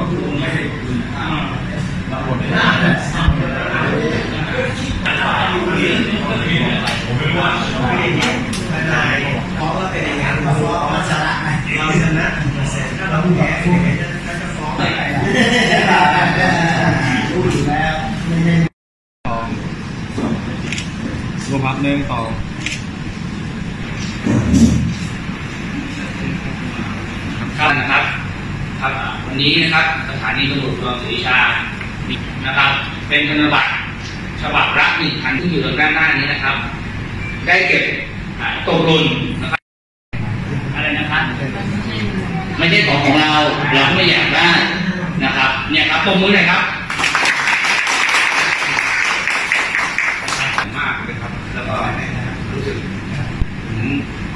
ต่อครับนะครับครับวันนี้นะครับสถานีตำรวจภูธรศรีราชานะครับเป็นธนบัตรฉบับละ1,000ที่อยู่ตรงด้านหน้านี้นะครับได้เก็บตกหล่นนะครับอะไรนะครับไม่ใช่ของเราเราไม่อยากได้นะครับเนี่ยครับตรงมือเลยครับก็รู้สึก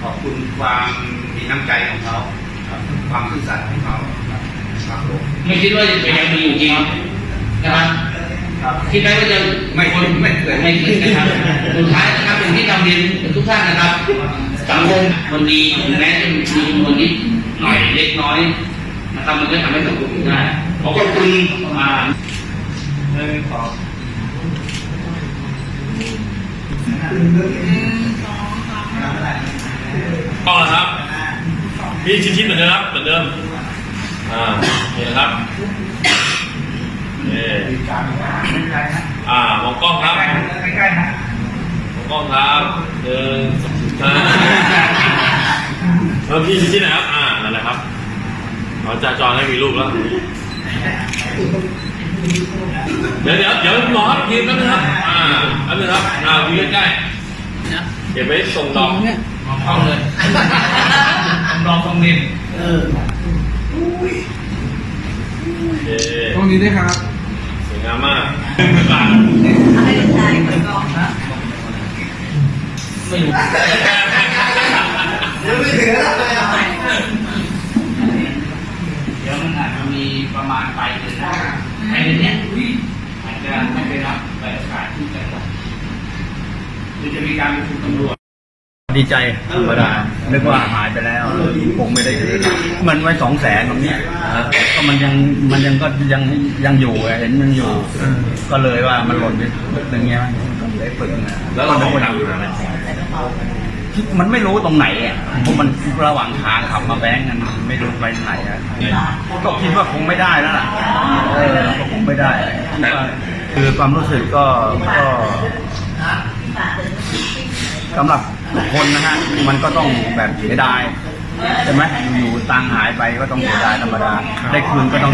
ขอบคุณความมีน้ำใจของเขาความซื่อสัตย์ของเขาไม่คิดว่าจะเป็นยังมีอยู่จริงนะครับคิดไหมว่าจะไม่เกิดไม่คิดนะครับสุดท้ายนะครับเป็นที่กำเนิดทุกท่านนะครับสังคมคนดีถึงแม้จะมีจำนวนนิดหน่อยเล็กน้อยนะครับมันก็ทำให้สังคมอยู่ได้ขอบคุณก็นะครับพี่ชิ้นๆเหมือนเดิมครับเหมือนเดิมนี่นะครับมองกล้องครับมองกล้องครับเดินสองสามแล้วพี่ชิ้นๆนะครับนั่นแหละครับเราจะจองให้มีรูปแล้วเดี๋ยวรอครับยืนแป๊บนึงครับแป๊บนึงครับยืนใกล้เดี๋ยวไปส่งดอกเข้าเลยดอกตรงนี้ตรงนี้ด้วยครับสวยงามมากอะไรใจเหมือนกองนะไม่รู้ยังไม่ถึงแล้วเดี๋ยวมันอาจจะมีประมาณไปถึงได้ในเนี้ยอาจจะไม่ได้รับใบประกาศที่จะจะมีการประชุมตำรวจดีใจธรรมดานึกว่าหายไปแล้วผมไม่ได้มันไว้200,000ตรงนี้ก็มันยังก็ยังอยู่เห็นมันอยู่ก็เลยว่ามันหล่นไปอย่างเงี้ยได้ปึกนะแล้วเราไม่ควรทำอยู่แล้วมันไม่รู้ตรงไหนอ่ะเพราะมันระหว่างทางขับมาแบงก์กันไม่รู้ไปไหนอ่ะก็คิดว่าคงไม่ได้แล้วล่ะก็คงไม่ได้คือความรู้สึกก็สำหรับคนนะฮะมันก็ต้องแบบเสียดายใช่ไหมอยู่ตังหายไปก็ต้องเสียดายธรรมดาได้คืนก็ต้อง